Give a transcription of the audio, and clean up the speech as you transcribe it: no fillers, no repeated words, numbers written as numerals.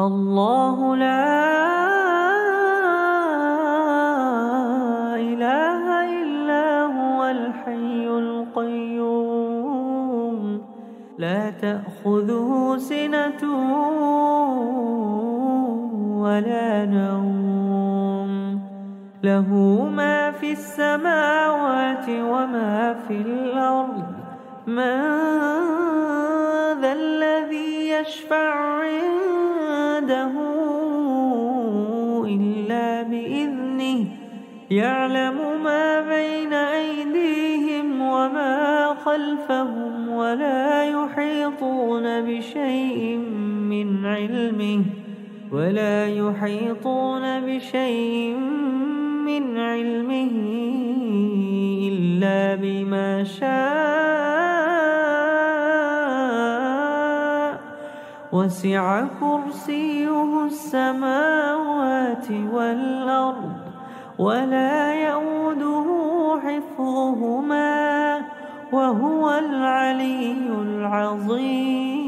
الله لا إله إلا هو الحي القيوم لا تأخذه سنة ولا نوم له ما في السماوات وما في الأرض من ذا الذي يشفع عنده إلا بإذنه يعلم ما بين أيديهم وما خلفهم ولا يحيطون بشيء من علمه إلا بما شاء وسع كرسيه السماوات والأرض ولا يؤوده حفظهما وهو العلي العظيم.